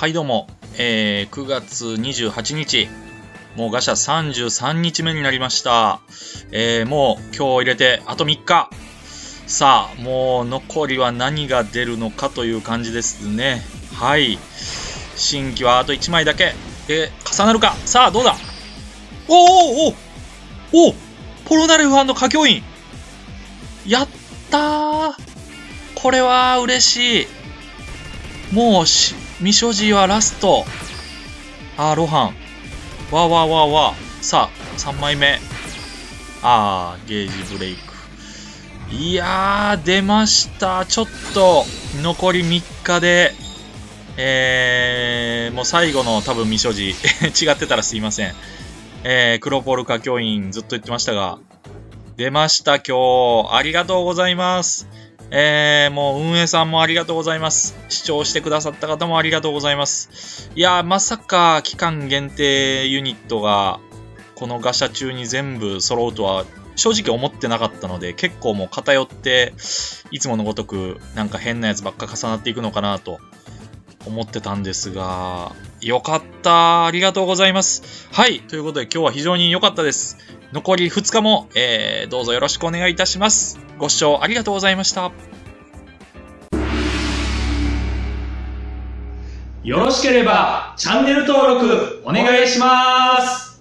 はいどうも、9月28日、もうガシャ33日目になりました。もう今日を入れてあと3日。さあ、もう残りは何が出るのかという感じですね。はい。新規はあと1枚だけ。重なるか。さあ、どうだ。おーおーおーおー、ポロナレフ&華教院。やったー。これは嬉しい。もうミショジーはラスト。あー、ロハン。わわわわ。さあ、3枚目。あー、ゲージブレイク。いやー、出ました。ちょっと、残り3日で、もう最後の多分ミショジー。違ってたらすいません。クロポル華教院ずっと言ってましたが、出ました、今日。ありがとうございます。もう運営さんもありがとうございます。視聴してくださった方もありがとうございます。いやー、まさか期間限定ユニットがこのガシャ中に全部揃うとは正直思ってなかったので、結構もう偏っていつものごとくなんか変なやつばっか重なっていくのかなと思ってたんですが、よかった。ありがとうございます。はい。ということで今日は非常に良かったです。残り2日も、どうぞよろしくお願いいたします。ご視聴ありがとうございました。よろしければチャンネル登録お願いします。